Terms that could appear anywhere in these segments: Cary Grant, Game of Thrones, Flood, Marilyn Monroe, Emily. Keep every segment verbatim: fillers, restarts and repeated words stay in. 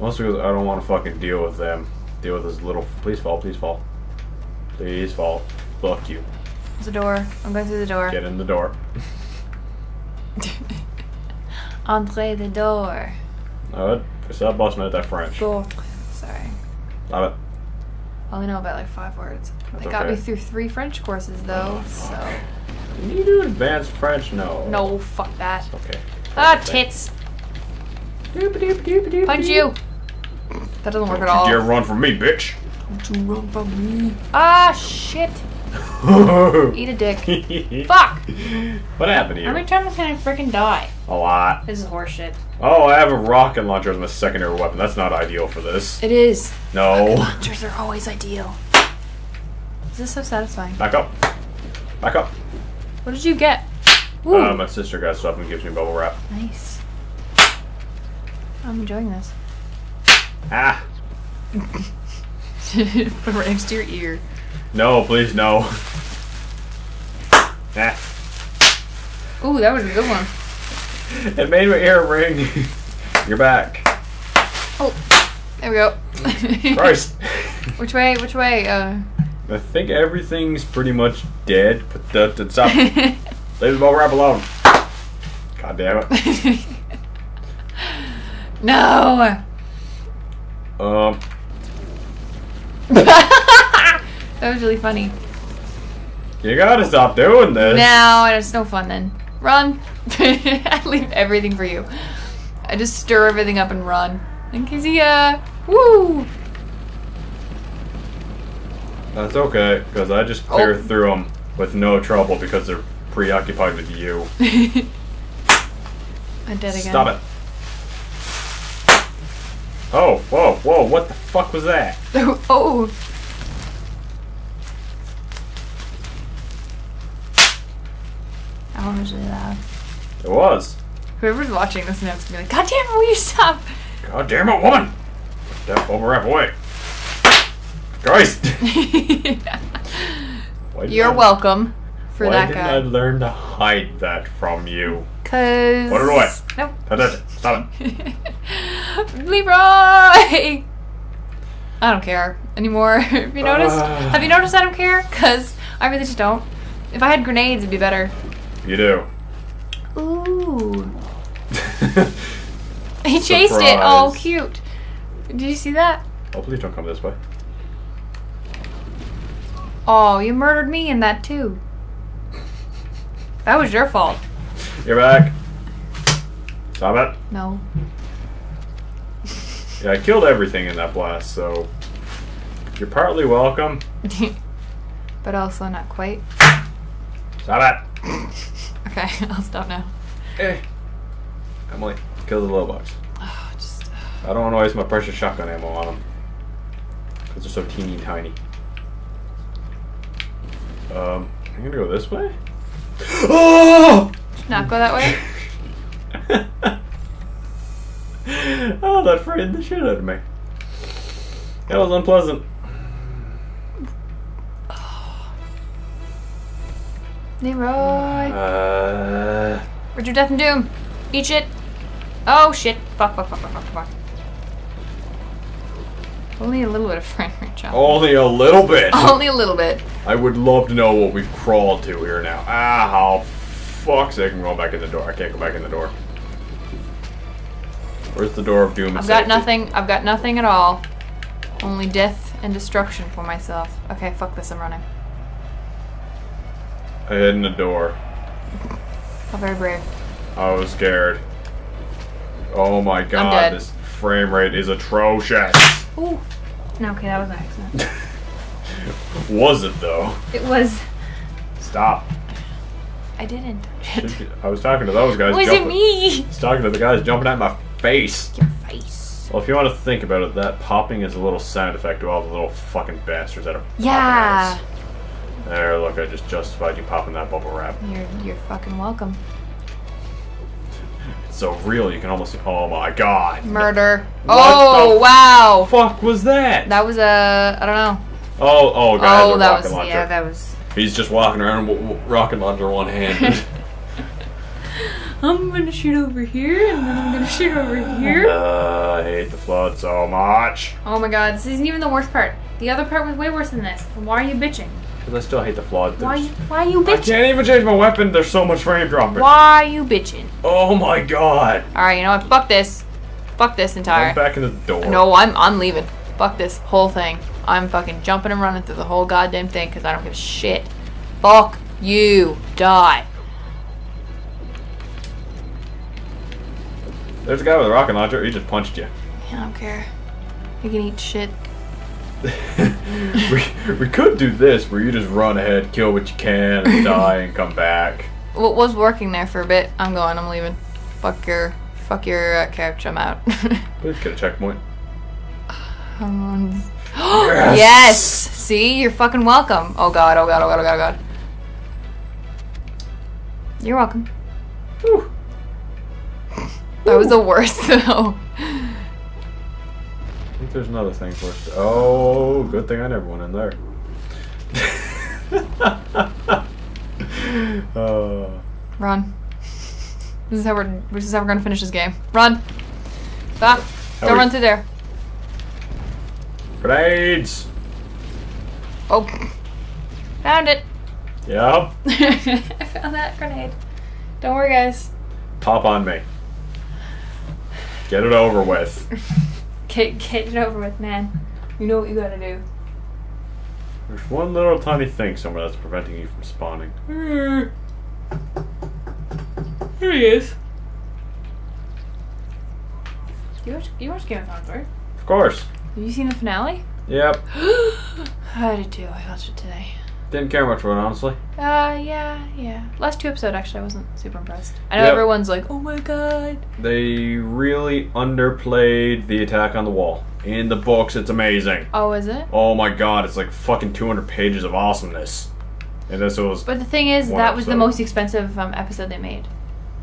Mostly because I don't want to fucking deal with them. Deal with this little... Please fall, please fall. Please fall. Fuck you. There's a door. I'm going through the door. Get in the door. Entrez the door. No, it's that boss note, that French. Door. Sorry. Love it. I only know about like five words. That's they got okay. me through three French courses though, oh, so. Can you do advanced French? No. No, fuck that. Okay. Ah, tits. Doop, doop, doop, doop, punch doop. You. That doesn't work Don't at all. You dare run from me, bitch. Don't you run from me. Ah, shit. Eat a dick. Fuck. What happened to you? How many times can I freaking die? A lot. This is horseshit. Oh, I have a rocket launcher as my secondary weapon. That's not ideal for this. It is. No. Rocket launchers are always ideal. Is this so satisfying? Back up. Back up. What did you get? Ooh. Uh, my sister got stuff and gives me bubble wrap. Nice. I'm enjoying this. Ah. Put it right next to your ear. No, please, no. Ah. Ooh, that was a good one. It made my ear ring. You're back. Oh, there we go. Christ. Which way? Which way? Uh. I think everything's pretty much dead. Put the, the top. Leave the ball wrap alone. God damn it. No. Um. That was really funny. You gotta stop doing this. No, it's no fun then. Run. I leave everything for you. I just stir everything up and run. And see ya. Woo! That's okay, because I just clear oh. through them with no trouble because they're preoccupied with you. I'm dead again. Stop it. Oh, whoa, whoa, what the fuck was that? Oh! That was really loud. It was. Whoever's watching this now is gonna be like, God damn it, will you stop? God damn it, woman! Put that bubble wrap away. Christ! You're I, welcome for why that didn't guy. I learn to hide that from you. Cause. Put it away. Nope. Stop it. Leroy! I don't care anymore. Have you noticed? Uh, Have you noticed I don't care? Because I really just don't. If I had grenades, it'd be better. You do. Ooh. He chased Surprise. It. Oh, cute. Did you see that? Oh, please don't come this way. Oh, you murdered me in that too. That was your fault. You're back. Stop it. No. Yeah, I killed everything in that blast, so you're partly welcome. But also not quite. Stop it! Okay, I'll stop now. Hey, Emily, kill the low box. Oh, just. Uh... I don't want to waste my precious shotgun ammo on them because they're so teeny tiny. Um, I'm gonna go this way. Oh! Not go that way. Oh, that frightened the shit out of me. That was unpleasant. Leroy. Uh, Where's your death and doom? Eat shit. Oh shit. Fuck, fuck, fuck, fuck, fuck, fuck. Only a little bit of frame rate chop. Only a little bit. Only a little bit. I would love to know what we've crawled to here now. Ah, how fuck's sake, I can go back in the door. I can't go back in the door. Where's the door of doom and I've got safety? nothing. I've got nothing at all. Only death and destruction for myself. Okay, fuck this. I'm running. I hid in the door. How very brave. I was scared. Oh my god, I'm dead. This frame rate is atrocious. Ooh. No, okay, that was an accident. Was it though? It was. Stop. I didn't. I was talking to those guys. Was it me? I was talking to the guys jumping at my face. Your face. Well, if you want to think about it, that popping is a little sound effect to all the little fucking bastards that are yeah. popping us. There, look, I just justified you popping that bubble wrap. You're, you're fucking welcome. It's so real, you can almost see. Oh my god. Murder. What oh, the wow. fuck was that? That was a, I don't know. Oh, oh, god. Oh, that rocket was, launcher. yeah, that was. He's just walking around with rocket launcher one hand. I'm gonna shoot over here, and then I'm gonna shoot over here. Uh, I hate the flood so much. Oh my god, this isn't even the worst part. The other part was way worse than this. Why are you bitching? Because I still hate the flood. Why, why are you bitching? I can't even change my weapon, there's so much frame dropping. Why are you bitching? Oh my god. Alright, you know what, fuck this. Fuck this entire... I'm back into the door. No, I'm, I'm leaving. Fuck this whole thing. I'm fucking jumping and running through the whole goddamn thing because I don't give a shit. Fuck you. Die. There's a guy with a rocket launcher. He just punched you. Yeah, I don't care. You can eat shit. we, we could do this where you just run ahead, kill what you can, and die, and come back. What was working there for a bit. I'm going. I'm leaving. Fuck your, fuck your uh, couch. I'm out. Please get a checkpoint. Um, yes. Yes! See? You're fucking welcome. Oh god, oh god, oh god, oh god, oh god. You're welcome. Whew. That Whew. was the worst, though. I think there's another thing for us to... Oh, good thing I never went in there. uh. Run. This is how we're, this is how we're gonna finish this game. Run! Stop! Don't run through there. Grenades! Oh. Found it! Yep. I found that grenade. Don't worry, guys. Pop on me. Get it over with. get, get it over with, man. You know what you gotta do. There's one little tiny thing somewhere that's preventing you from spawning. Here he is. You watch, you watch Game of Thrones, right? Of course. Have you seen the finale? Yep. I did too. I watched it today. Didn't care much for it, honestly. Uh, yeah, yeah. Last two episodes, actually, I wasn't super impressed. I know yep. everyone's like, oh my god. They really underplayed the attack on the wall. In the books, it's amazing. Oh, is it? Oh my god, it's like fucking two hundred pages of awesomeness. And this was But the thing is, that was episode. the most expensive um, episode they made.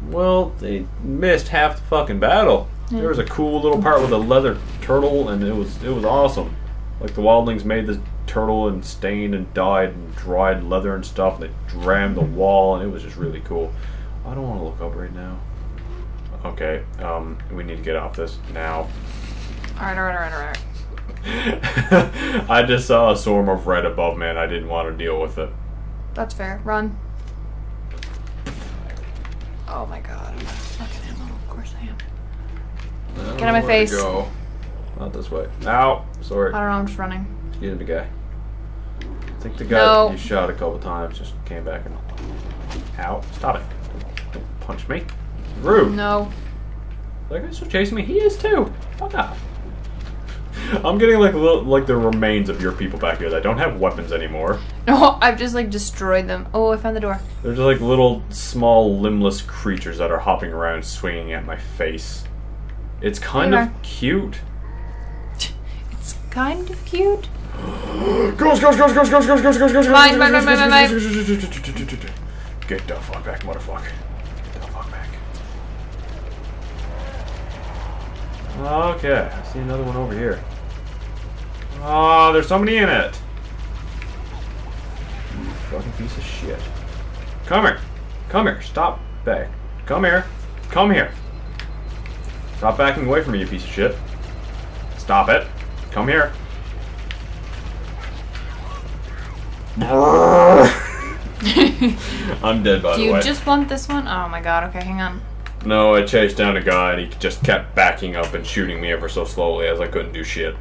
Well, they missed half the fucking battle. There was a cool little part with a leather turtle, and it was it was awesome. Like the wildlings made this turtle and stained and dyed and dried leather and stuff, and they rammed the wall, and it was just really cool. I don't want to look up right now. Okay, um, we need to get off this now. All right, all right, all right, all right. I just saw a storm of red above me, and I didn't want to deal with it. That's fair. Run. Oh my god, I'm fucking ammo. Of course I am. Get out of my face. Go. Not this way. Ow. Sorry. I don't know. I'm just running. Excuse me, guy. I think the guy no. you shot a couple times just came back and... Ow. Stop it. Don't punch me. Rude. No. That guy's still chasing me. He is too. Fuck off. I'm getting like little, like the remains of your people back here that don't have weapons anymore. No, I've just like destroyed them. Oh, I found the door. They're just like little small limbless creatures that are hopping around swinging at my face. It's kind of cute. It's kind of cute. Ghost, ghost, ghost, ghost, ghost, ghost, ghost, ghost, ghost. Mine, mine, mine, mine, mine. Get the fuck back, motherfucker. Get the fuck back. Okay, I see another one over here. Ah, there's somebody in it. You fucking piece of shit. Come here. Come here. Stop back. Come here. Come here. Stop backing away from me, you piece of shit. Stop it. Come here. I'm dead, by the way. Do you just want this one? Oh my god, okay, hang on. No, I chased down a guy and he just kept backing up and shooting me ever so slowly as I couldn't do shit.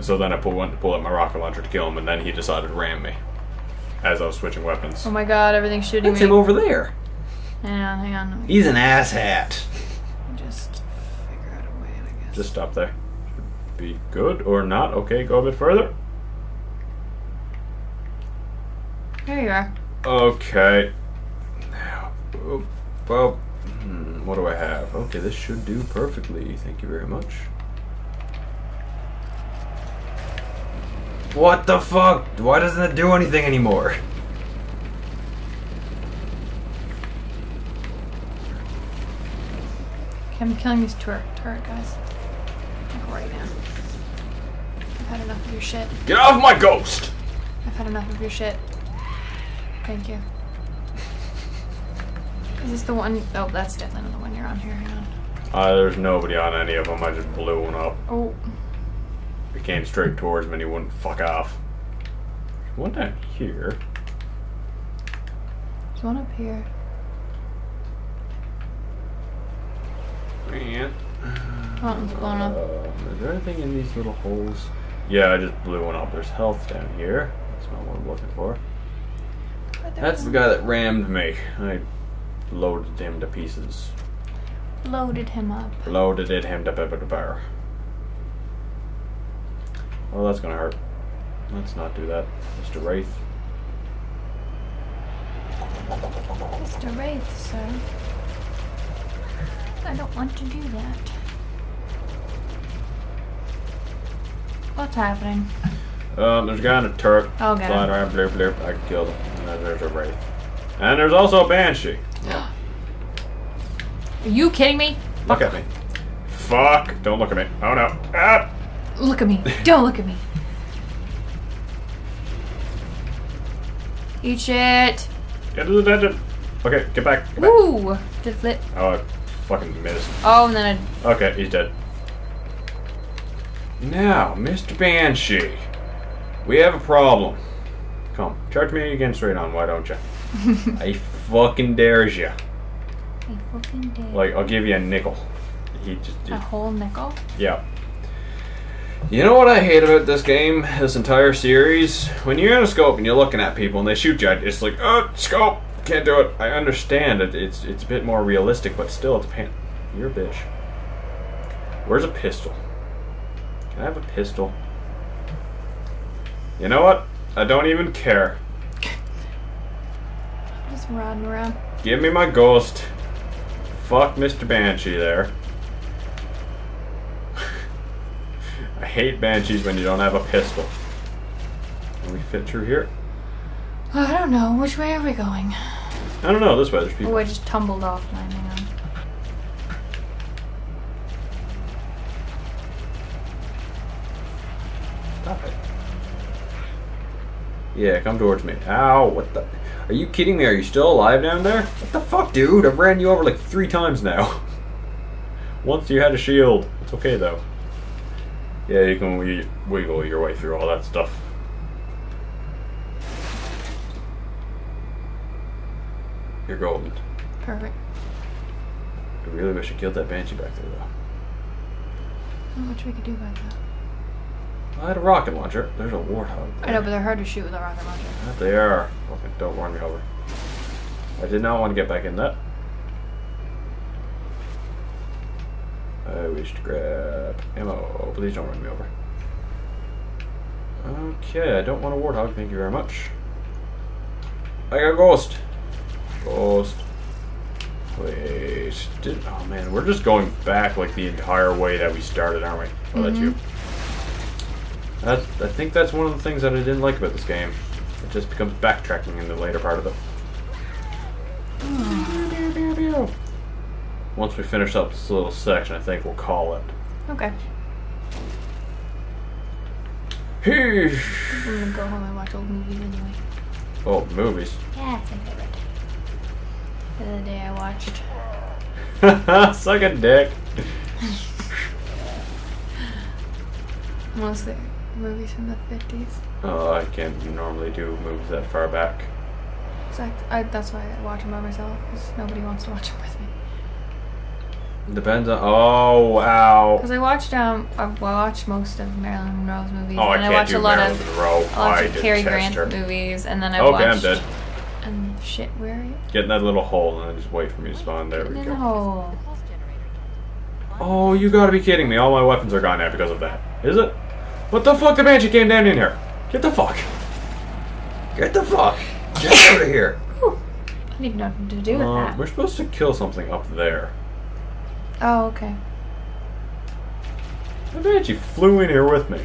So then I went to pull out my rocket launcher to kill him, and then he decided to ram me as I was switching weapons. Oh my god, everything's shooting That's me. That's him over there. Hang on, hang on. He's an asshat. Just stop there. Should be good or not. Okay, go a bit further. There you are. Okay. Now, oh, well, hmm, what do I have? Okay, this should do perfectly. Thank you very much. What the fuck? Why doesn't it do anything anymore? Okay, I'm killing these turret, turret guys. Right now. I've had enough of your shit. Get off my ghost! I've had enough of your shit. Thank you. Is this the one? Oh, that's definitely the one you're on here. Hang on. Uh, there's nobody on any of them. I just blew one up. Oh. It came straight towards me and he wouldn't fuck off. There's one down here. There's one up here. Man. That one's blown up. Uh, is there anything in these little holes? Yeah, I just blew one up. There's health down here. That's not what I'm looking for. That's the guy that rammed me. I loaded him to pieces. Loaded him up. Loaded it him to pepper the bar. Well, that's gonna hurt. Let's not do that. Mister Wraith. Mister Wraith, sir. I don't want to do that. What's happening? Um, there's a guy in a turret. Oh, God. Flying around, blurp, blurp. I killed him. And then there's a Wraith. And there's also a Banshee. Yeah. Are you kidding me? Look at me. Fuck. Don't look at me. Oh, no. Ah! Look at me. Don't look at me. Eat shit. Get to the dungeon. Okay, get back. Get back. Ooh. Did it flip? Oh, I fucking missed. Oh, and then I... Okay, he's dead. Now, Mister Banshee. We have a problem. Come. Charge me again straight on. Why don't you? I fucking dares you. I fucking dare. Like, I'll give you a nickel. He just, he, a whole nickel? Yeah. You know what I hate about this game, this entire series? When you're in a scope and you're looking at people and they shoot you, it's like, oh, scope! Can't do it. I understand it. It's, it's a bit more realistic, but still, it's a pain. You're a bitch. Where's a pistol? Can I have a pistol? You know what? I don't even care. Just riding around. Give me my ghost. Fuck Mister Banshee there. I hate banshees when you don't have a pistol. Can we fit through here? I don't know. Which way are we going? I don't know. This way. There's people. Oh, I just tumbled offline. Hang on. Stop it. Yeah, come towards me. Ow, what the... Are you kidding me? Are you still alive down there? What the fuck, dude? I've ran you over like three times now. Once you had a shield. It's okay, though. Yeah, you can wiggle your way through all that stuff. You're golden. Perfect. I really wish I killed that Banshee back there, though. Not much we could do about that. I had a rocket launcher. There's a warthog. I know, but they're hard to shoot with a rocket launcher. But they are. Okay, don't run me over. I did not want to get back in that. I wish to grab ammo. Please don't run me over. Okay, I don't want a warthog. Thank you very much. I got a ghost. Ghost. Wait. Did, oh, man. We're just going back like the entire way that we started, aren't we? Oh, mm-hmm. That's you. That's, I think that's one of the things that I didn't like about this game. It just becomes backtracking in the later part of it. Mm. Once we finish up this little section, I think we'll call it. Okay. Hey. I'm gonna go home and watch old movies anyway. Old movies? Yeah, it's my favorite. The other day I watched. Suck a dick. Mostly. Movies from the fifties. Oh, I can't normally do movies that far back. Exactly. I, that's why I watch them by myself, because nobody wants to watch them with me. Depends on. Oh wow. Because I watched um, I watched most of Marilyn Monroe's movies, oh, and I, I watched a lot Marilyn of Monroe. I watched I Cary Grant her. movies, and then I okay, watched. Okay, I'm dead. And shit, where are you? Get in that little hole, and then just wait for me to spawn. There we go. Hole. Oh, you gotta be kidding me! All my weapons are gone now because of that. Is it? What the fuck? The Banshee came down in here. Get the fuck. Get the fuck. Get out of here. Ooh, I don't even know what to do with uh, that. We're supposed to kill something up there. Oh, okay. The Banshee flew in here with me.